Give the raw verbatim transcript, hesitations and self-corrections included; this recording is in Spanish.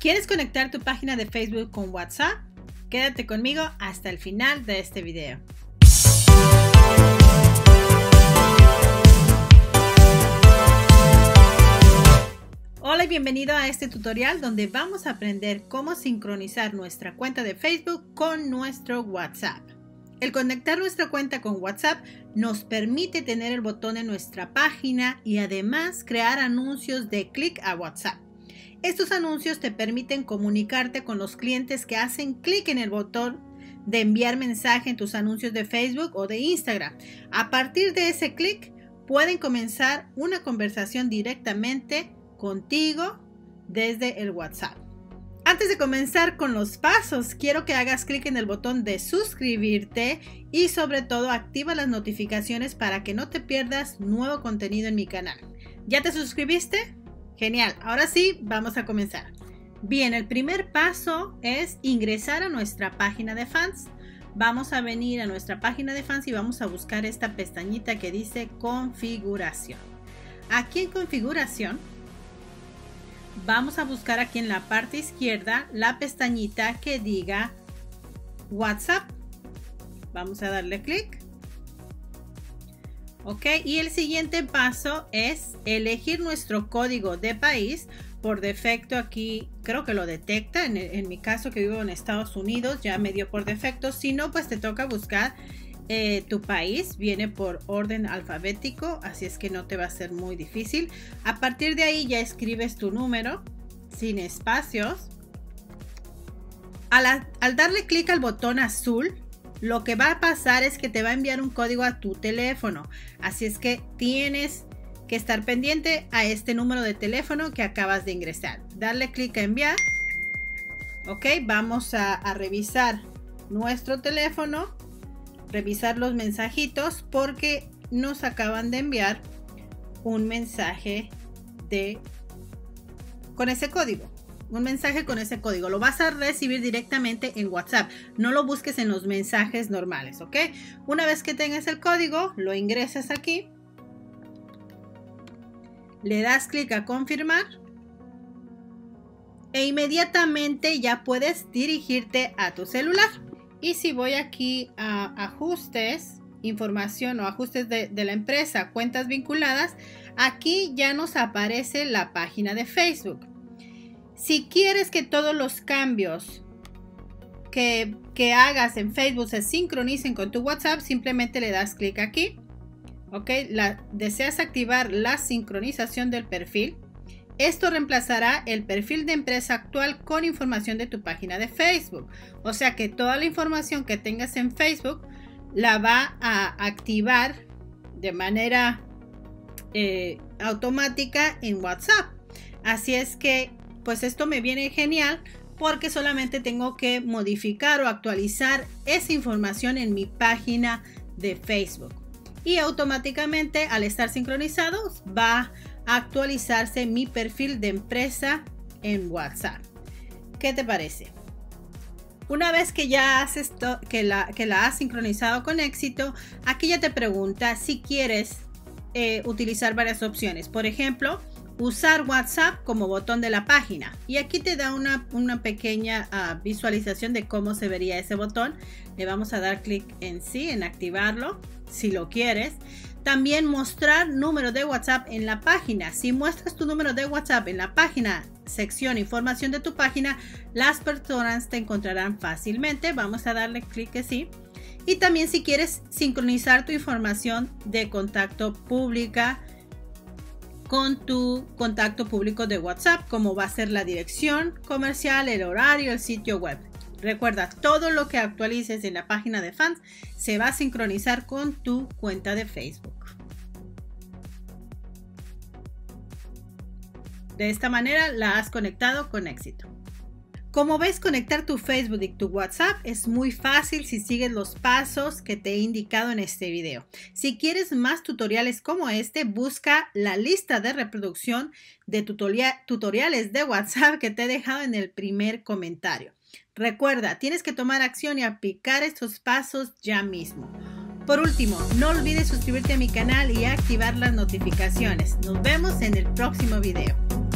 ¿Quieres conectar tu página de Facebook con WhatsApp? Quédate conmigo hasta el final de este video. Hola y bienvenido a este tutorial donde vamos a aprender cómo sincronizar nuestra cuenta de Facebook con nuestro WhatsApp. El conectar nuestra cuenta con WhatsApp nos permite tener el botón en nuestra página y además crear anuncios de clic a WhatsApp. Estos anuncios te permiten comunicarte con los clientes que hacen clic en el botón de enviar mensaje en tus anuncios de Facebook o de Instagram. A partir de ese clic pueden comenzar una conversación directamente contigo desde el WhatsApp. Antes de comenzar con los pasos, quiero que hagas clic en el botón de suscribirte y sobre todo activa las notificaciones para que no te pierdas nuevo contenido en mi canal. ¿Ya te suscribiste? Genial, ahora sí, vamos a comenzar. Bien, el primer paso es ingresar a nuestra página de fans. Vamos a venir a nuestra página de fans y vamos a buscar esta pestañita que dice configuración. Aquí en configuración vamos a buscar aquí en la parte izquierda la pestañita que diga WhatsApp. Vamos a darle clic. Ok, y el siguiente paso es elegir nuestro código de país. Por defecto aquí creo que lo detecta. En, el, en mi caso, que vivo en Estados Unidos, ya me dio por defecto. Si no, pues te toca buscar eh, tu país. Viene por orden alfabético, así es que no te va a ser muy difícil. A partir de ahí ya escribes tu número sin espacios. Al, al darle clic al botón azul, lo que va a pasar es que te va a enviar un código a tu teléfono. Así es que tienes que estar pendiente a este número de teléfono que acabas de ingresar. Darle clic a enviar. Ok, vamos a, a revisar nuestro teléfono. Revisar los mensajitos porque nos acaban de enviar un mensaje de, con ese código. Un mensaje con ese código. Lo vas a recibir directamente en WhatsApp. No lo busques en los mensajes normales, ¿ok? Una vez que tengas el código, lo ingresas aquí. Le das clic a confirmar. E inmediatamente ya puedes dirigirte a tu celular. Y si voy aquí a ajustes, información o ajustes de, de la empresa, cuentas vinculadas, aquí ya nos aparece la página de Facebook. Si quieres que todos los cambios que, que hagas en Facebook se sincronicen con tu WhatsApp, simplemente le das clic aquí. Ok, la, deseas activar la sincronización del perfil. Esto reemplazará el perfil de empresa actual con información de tu página de Facebook. O sea que toda la información que tengas en Facebook la va a activar de manera eh, automática en WhatsApp. Así es que pues esto me viene genial porque solamente tengo que modificar o actualizar esa información en mi página de Facebook. Y automáticamente, al estar sincronizados, va a actualizarse mi perfil de empresa en WhatsApp. ¿Qué te parece? Una vez que ya has esto, que la, que la has sincronizado con éxito, aquí ya te pregunta si quieres eh, utilizar varias opciones. Por ejemplo, usar WhatsApp como botón de la página, y aquí te da una, una pequeña uh, visualización de cómo se vería ese botón. Le vamos a dar clic en sí, en activarlo si lo quieres. También mostrar número de WhatsApp en la página. Si muestras tu número de WhatsApp en la página, sección información de tu página, las personas te encontrarán fácilmente. Vamos a darle clic en sí. Y también si quieres sincronizar tu información de contacto pública con tu contacto público de WhatsApp, como va a ser la dirección comercial, el horario, el sitio web. Recuerda, todo lo que actualices en la página de fans se va a sincronizar con tu cuenta de Facebook. De esta manera la has conectado con éxito. Como ves, conectar tu Facebook y tu WhatsApp es muy fácil si sigues los pasos que te he indicado en este video. Si quieres más tutoriales como este, busca la lista de reproducción de tutoriales de WhatsApp que te he dejado en el primer comentario. Recuerda, tienes que tomar acción y aplicar estos pasos ya mismo. Por último, no olvides suscribirte a mi canal y activar las notificaciones. Nos vemos en el próximo video.